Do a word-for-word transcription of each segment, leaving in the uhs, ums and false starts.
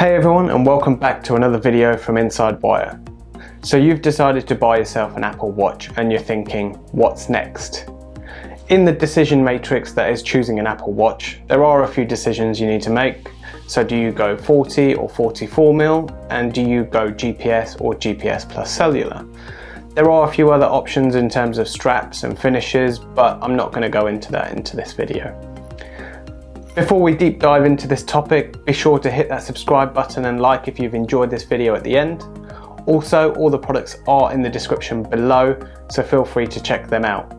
Hey everyone, and welcome back to another video from InsideWire. So you've decided to buy yourself an Apple Watch and you're thinking, what's next? In the decision matrix that is choosing an Apple Watch, there are a few decisions you need to make. So do you go forty or forty-four mil, and do you go G P S or G P S plus cellular? There are a few other options in terms of straps and finishes, but I'm not going to go into that into this video. Before we deep dive into this topic, be sure to hit that subscribe button and like if you've enjoyed this video at the end. Also, all the products are in the description below, so feel free to check them out.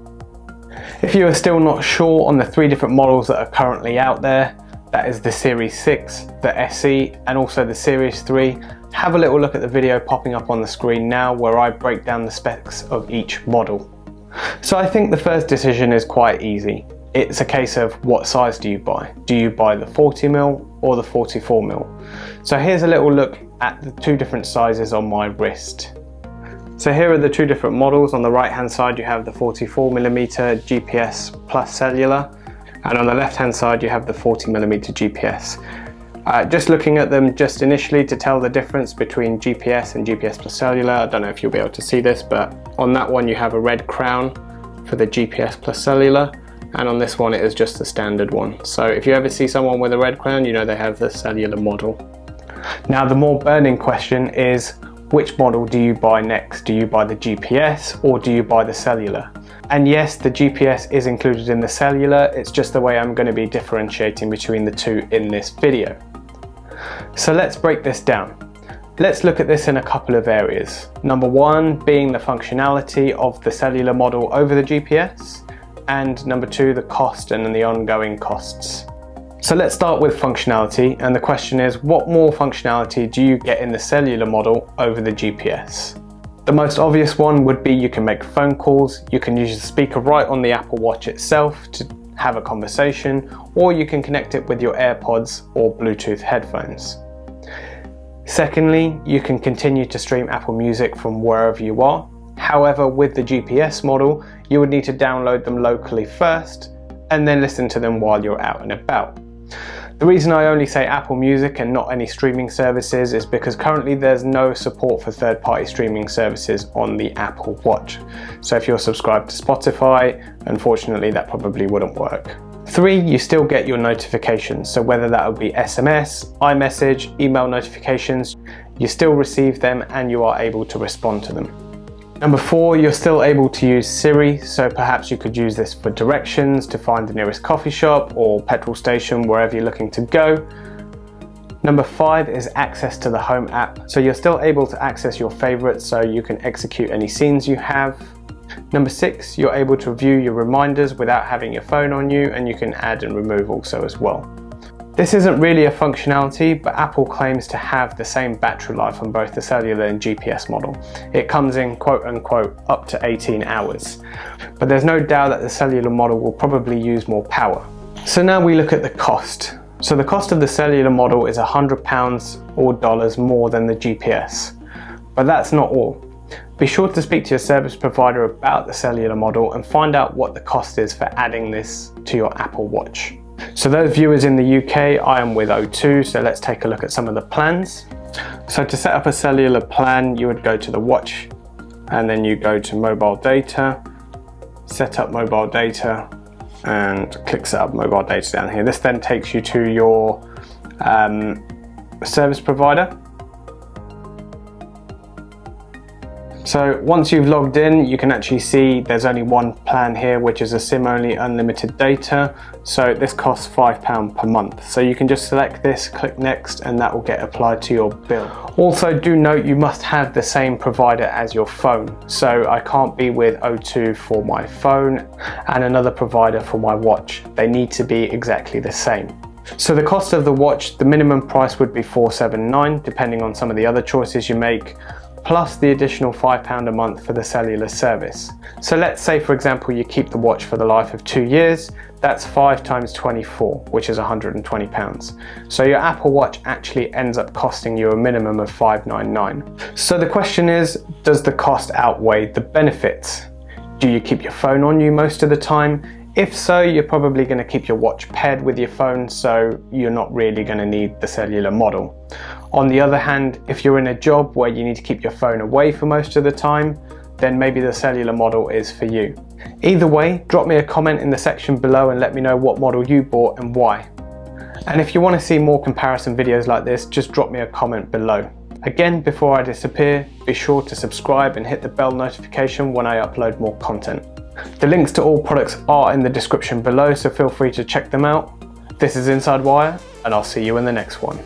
If you are still not sure on the three different models that are currently out there, that is the Series six, the S E and also the Series three, have a little look at the video popping up on the screen now where I break down the specs of each model. So I think the first decision is quite easy. It's a case of what size do you buy? Do you buy the forty mil or the forty-four mil? So here's a little look at the two different sizes on my wrist. So here are the two different models. On the right hand side you have the forty-four millimeter G P S plus cellular, and on the left hand side you have the forty millimeter G P S. Uh, just looking at them just initially to tell the difference between G P S and G P S plus cellular, I don't know if you'll be able to see this, but on that one you have a red crown for the G P S plus cellular, and on this one it is just the standard one. So if you ever see someone with a red crown, you know they have the cellular model. Now the more burning question is, which model do you buy next? Do you buy the G P S or do you buy the cellular? And yes, the G P S is included in the cellular, it's just the way I'm going to be differentiating between the two in this video. So let's break this down. Let's look at this in a couple of areas. Number one being the functionality of the cellular model over the G P S, and number two, the cost and the ongoing costs. So let's start with functionality, and the question is, what more functionality do you get in the cellular model over the G P S? The most obvious one would be you can make phone calls, you can use the speaker right on the Apple Watch itself to have a conversation, or you can connect it with your AirPods or Bluetooth headphones. Secondly, you can continue to stream Apple Music from wherever you are. However, with the G P S model, you would need to download them locally first and then listen to them while you're out and about. The reason I only say Apple Music and not any streaming services is because currently there's no support for third-party streaming services on the Apple Watch. So if you're subscribed to Spotify, unfortunately that probably wouldn't work. Three, you still get your notifications. So whether that would be S M S, iMessage, email notifications, you still receive them and you are able to respond to them. Number four, you're still able to use Siri, so perhaps you could use this for directions to find the nearest coffee shop or petrol station, wherever you're looking to go. Number five is access to the Home app, so you're still able to access your favorites, so you can execute any scenes you have. Number six, you're able to view your reminders without having your phone on you, and you can add and remove also as well. This isn't really a functionality, but Apple claims to have the same battery life on both the cellular and G P S model. It comes in quote unquote up to eighteen hours, but there's no doubt that the cellular model will probably use more power. So now we look at the cost. So the cost of the cellular model is one hundred pounds or dollars more than the G P S, but that's not all. Be sure to speak to your service provider about the cellular model and find out what the cost is for adding this to your Apple Watch. So those viewers in the U K, I am with O two, so let's take a look at some of the plans. So to set up a cellular plan, you would go to the watch and then you go to mobile data, set up mobile data, and click set up mobile data down here. This then takes you to your um, service provider. So once you've logged in, you can actually see there's only one plan here, which is a SIM only unlimited data. So this costs five pounds per month. So you can just select this, click next, and that will get applied to your bill. Also do note you must have the same provider as your phone. So I can't be with O two for my phone and another provider for my watch. They need to be exactly the same. So the cost of the watch, the minimum price would be four seventy-nine, depending on some of the other choices you make, plus the additional five pounds a month for the cellular service. So let's say, for example, you keep the watch for the life of two years, that's five times twenty-four, which is one hundred and twenty pounds. So your Apple Watch actually ends up costing you a minimum of five ninety-nine. So the question is, does the cost outweigh the benefits? Do you keep your phone on you most of the time? If so, you're probably going to keep your watch paired with your phone, so you're not really going to need the cellular model. On the other hand, if you're in a job where you need to keep your phone away for most of the time, then maybe the cellular model is for you. Either way, drop me a comment in the section below and let me know what model you bought and why. And if you want to see more comparison videos like this, just drop me a comment below. Again, before I disappear, be sure to subscribe and hit the bell notification when I upload more content. The links to all products are in the description below, so feel free to check them out. This is InsideWire, and I'll see you in the next one.